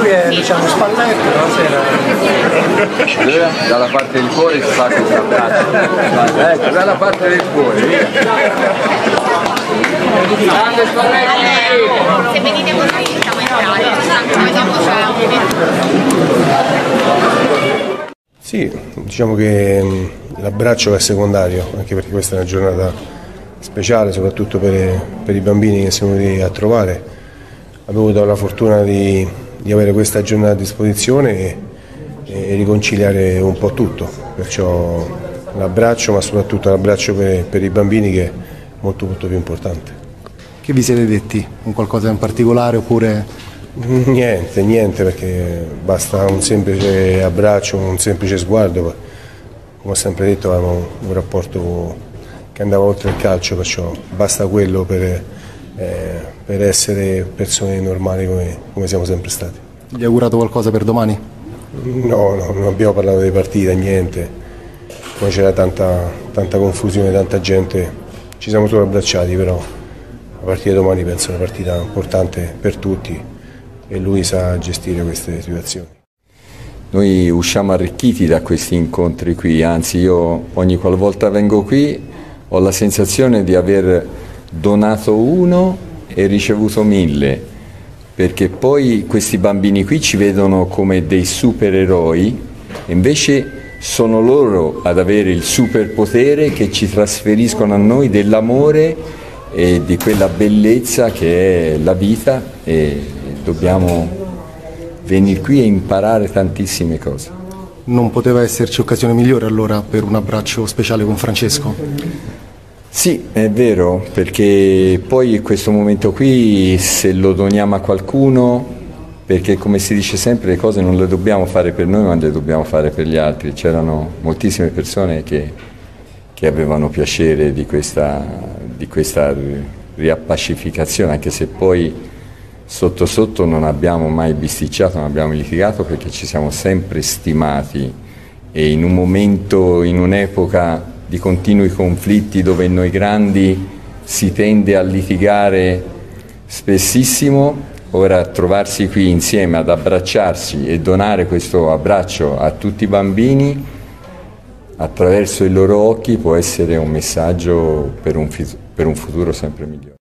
Lui è Luciano Spalletti, buonasera. Dalla parte del cuore si fa questo abbraccio. Ecco, dalla parte del cuore. Grande Spalletti! Se venite con noi siamo entrati. Sì, diciamo che l'abbraccio è secondario, anche perché questa è una giornata speciale, soprattutto per i bambini che siamo venuti a trovare. Abbiamo avuto la fortuna di avere questa giornata a disposizione e riconciliare un po' tutto, perciò l'abbraccio, ma soprattutto l'abbraccio per i bambini, che è molto molto più importante. Che vi siete detti? Un qualcosa in particolare oppure? Niente, perché basta un semplice abbraccio, un semplice sguardo. Come ho sempre detto, avevamo un rapporto che andava oltre il calcio, perciò basta quello per essere persone normali come siamo sempre stati. Gli hai augurato qualcosa per domani? No, non abbiamo parlato di partita, niente. Poi c'era tanta confusione, tanta gente, ci siamo solo abbracciati, però a partire da domani penso è una partita importante per tutti e lui sa gestire queste situazioni. Noi usciamo arricchiti da questi incontri qui, anzi io ogni qualvolta vengo qui ho la sensazione di aver donato uno e ricevuto 1000, perché poi questi bambini qui ci vedono come dei supereroi e invece sono loro ad avere il superpotere che ci trasferiscono a noi dell'amore e di quella bellezza che è la vita, e dobbiamo venire qui e imparare tantissime cose. Non poteva esserci occasione migliore allora per un abbraccio speciale con Francesco? Sì, è vero, perché poi questo momento qui se lo doniamo a qualcuno, perché come si dice sempre le cose non le dobbiamo fare per noi ma le dobbiamo fare per gli altri. C'erano moltissime persone che avevano piacere di questa riappacificazione, anche se poi sotto sotto non abbiamo mai bisticciato, non abbiamo litigato, perché ci siamo sempre stimati, e in un momento, in un'epoca di continui conflitti dove noi grandi si tende a litigare spessissimo, ora trovarsi qui insieme ad abbracciarsi e donare questo abbraccio a tutti i bambini attraverso i loro occhi può essere un messaggio per un futuro sempre migliore.